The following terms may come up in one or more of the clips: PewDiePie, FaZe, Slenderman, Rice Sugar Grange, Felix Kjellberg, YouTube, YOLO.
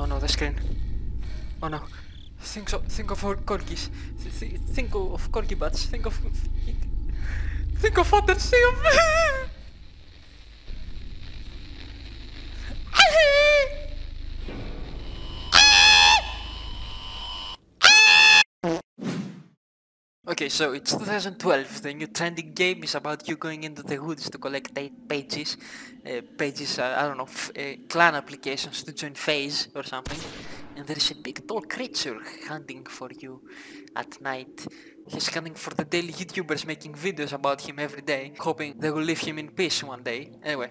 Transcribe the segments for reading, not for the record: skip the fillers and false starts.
Oh no, the screen. Oh no. Think of our corgis. Think of corgi bats. Think of others. Think of... Okay, so it's 2012. The new trending game is about you going into the woods to collect 8 pages. I don't know, clan applications to join FaZe or something. And there is a big tall creature hunting for you at night. He's hunting for the daily YouTubers making videos about him every day, hoping they will leave him in peace one day. Anyway.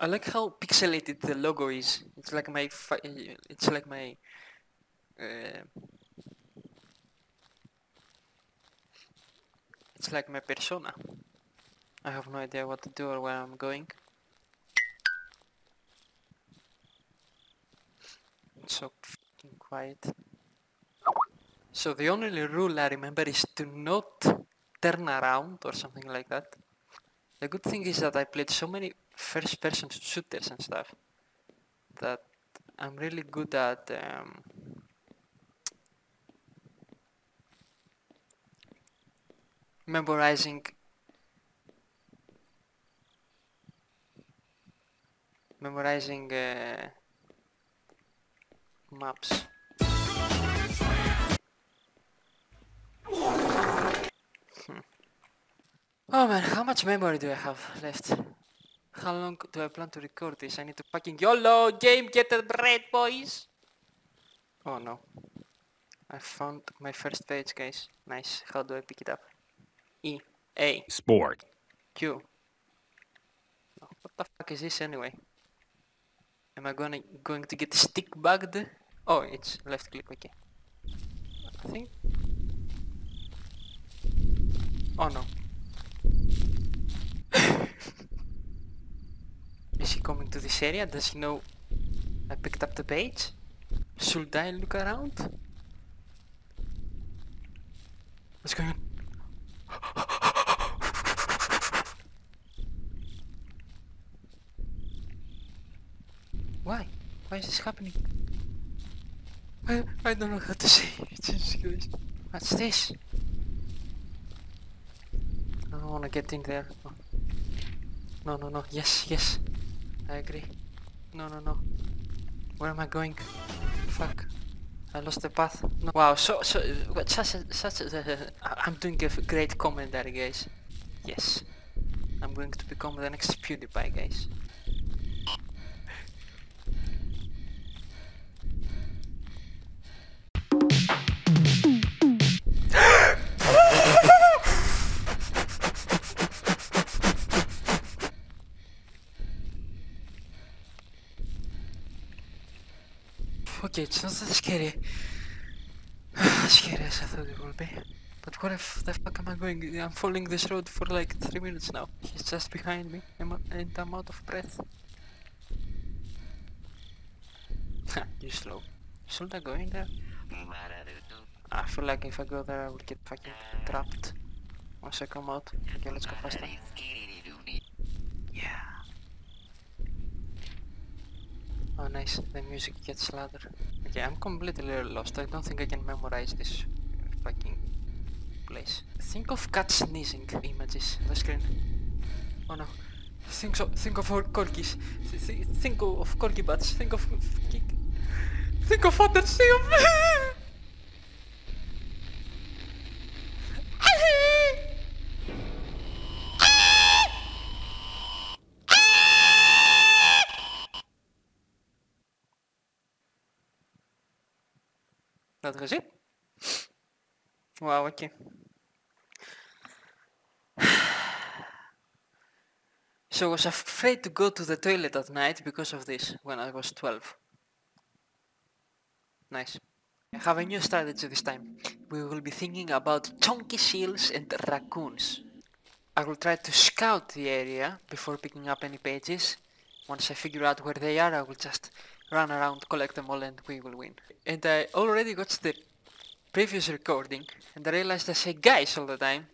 I like how pixelated the logo is. It's like my... it's like my persona. I have no idea what to do or where I'm going. It's so fucking quiet. So the only rule I remember is to not turn around or something like that. The good thing is that I played so many first-person shooters and stuff that I'm really good at memorizing maps. Oh man, how much memory do I have left? How long do I plan to record this? I need to fucking YOLO game, get the bread, boys! Oh no. I found my first page, guys. Nice. How do I pick it up? E. A. Sport. Q. Oh, what the fuck is this anyway? Am I going to get stick bugged? Oh, it's left click, okay. I think... Oh no. Is he coming to this area? Does he know I picked up the page? Should I look around? What's going on? Why? Why is this happening? I don't know how to say it. What's this? I don't wanna get in there. Oh. No, no, no. Yes, yes. I agree. No, no, no. Where am I going? Fuck. I lost the path. No. Wow, I'm doing a great commentary, guys. Yes. I'm going to become the next PewDiePie, guys. Okay, it's not that scary. Scary as I thought it would be. But where the fuck am I going? I'm following this road for like 3 minutes now. He's just behind me and I'm out of breath. Ha, you slow. Shouldn't I go in there? I feel like if I go there I will get fucking trapped. Once I come out. Okay, let's go faster. Yeah. Oh nice, the music gets louder. Okay, I'm completely lost. I don't think I can memorize this fucking place. Think of cat sneezing images on the screen. Oh no. Think of our corgis. Think of corgi bats. Think of... Think of others. Think of... That was it? Wow, okay. So I was afraid to go to the toilet at night because of this when I was 12. Nice. I have a new strategy this time. We will be thinking about chunky seals and raccoons. I will try to scout the area before picking up any pages. Once I figure out where they are, I will just run around, collect them all, and we will win. And I already watched the previous recording, and I realized I say guys all the time.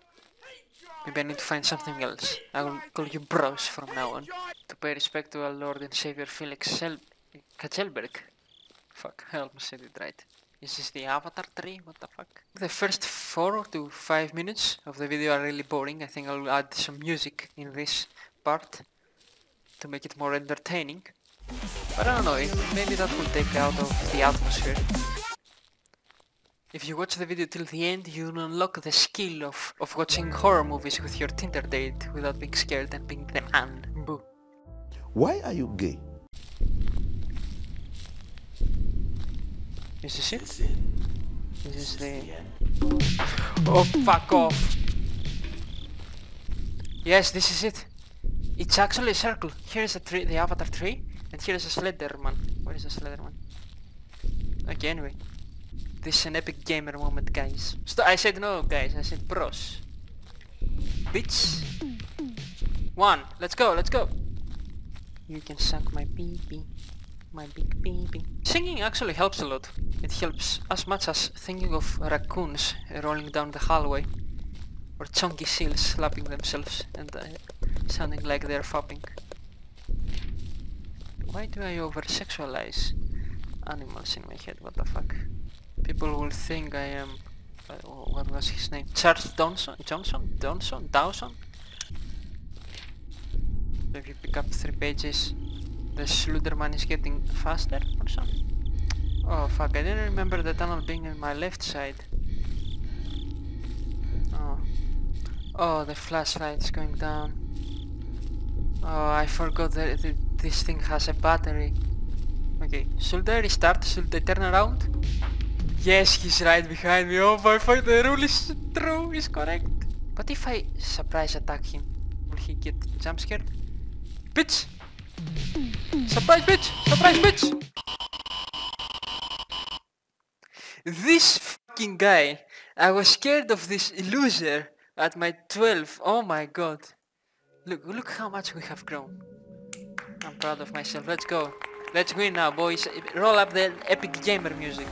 Maybe I need to find something else. I will call you bros from now on. To pay respect to our Lord and Savior Felix Kjellberg. Fuck, I almost said it right. Is this the avatar tree? What the fuck? The first 4 to 5 minutes of the video are really boring. I think I'll add some music in this part to make it more entertaining. But I don't know, maybe that will take out of the atmosphere. If you watch the video till the end, you'll unlock the skill of watching horror movies with your Tinder date without being scared and being the man. Boo. Why are you gay? Is this it? Is this the end? Oh, fuck off! Yes, this is it. It's actually a circle. Here's a tree, the avatar tree, and here's a Slenderman. Where is the Slenderman? Okay, anyway. This is an epic gamer moment, guys. I said no, guys. I said bros. Bitch. One. Let's go. Let's go. You can suck my baby. My big baby. Singing actually helps a lot. It helps as much as thinking of raccoons rolling down the hallway. Or chunky seals slapping themselves and sounding like they're fapping. Why do I over-sexualize animals in my head? What the fuck? People will think I am... what was his name? Charles Johnson? Dawson? So if you pick up 3 pages... The Slenderman is getting faster or something? Oh fuck, I didn't remember the tunnel being in my left side. Oh. Oh, the flashlight's going down. Oh, I forgot that this thing has a battery. Okay, should I restart? Should I turn around? Yes, he's right behind me. Oh my fuck, the rule is true, is correct. But if I surprise attack him, will he get jump scared? Bitch! Surprise bitch! Surprise bitch! This fucking guy! I was scared of this loser at my 12. Oh my god. Look how much we have grown. I'm proud of myself. Let's go. Let's win now, boys. Roll up the epic gamer music.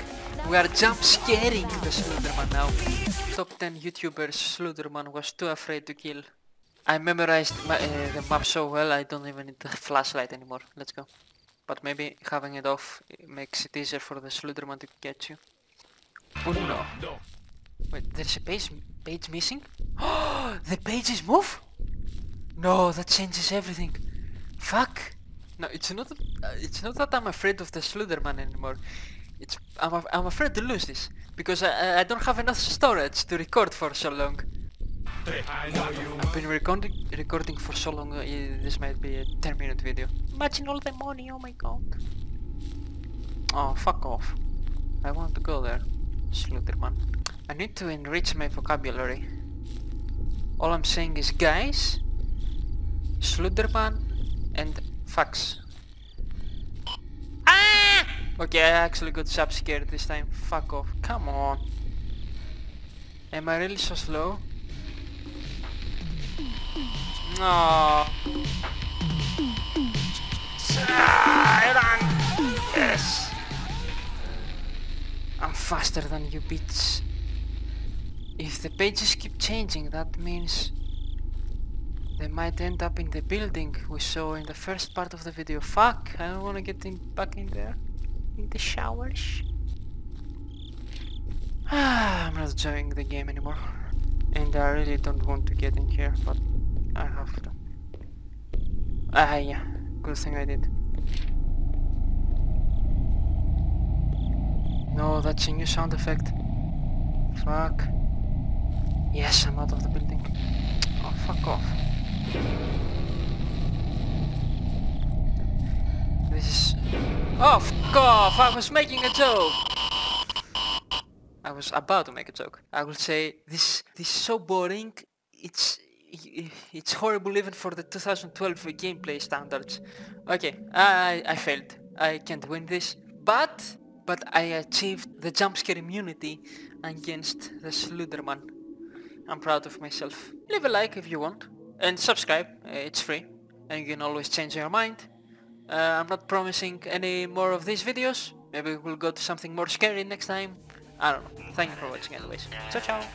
We are jump scaring the Slenderman now. Top 10 YouTubers Slenderman was too afraid to kill. I memorized the map so well, I don't even need the flashlight anymore. Let's go. But maybe having it off makes it easier for the Slenderman to get you. Uno. Wait, there's a page missing? Oh, the pages move? No, that changes everything. Fuck. No, it's not that I'm afraid of the Slenderman anymore. I'm afraid to lose this. Because I don't have enough storage to record for so long. I've been recording for so long, this might be a 10-minute video. Imagine all the money, oh my god. Oh, fuck off. I want to go there, Slenderman. I need to enrich my vocabulary. All I'm saying is guys, Slenderman, and fucks. Ah! Okay, I actually got jump scared this time. Fuck off, come on. Am I really so slow? No. Yes. I'm faster than you, bitch. If the pages keep changing, that means they might end up in the building we saw in the first part of the video. Fuck! I don't want to get back in there, in the showers. I'm not enjoying the game anymore, and I really don't want to get in here, but. I have to. Ah yeah, good thing I did. No, that's a new sound effect. Fuck. Yes, I'm out of the building. Oh, fuck off. This is... Oh, fuck off! I was making a joke! I was about to make a joke. I will say, this is so boring, it's horrible even for the 2012 gameplay standards. Okay, I failed. I can't win this. But I achieved the jumpscare immunity against the Slenderman. I'm proud of myself. Leave a like if you want. And subscribe, it's free. And you can always change your mind. I'm not promising any more of these videos. Maybe we'll go to something more scary next time. I don't know. Thank you for watching anyways. So ciao.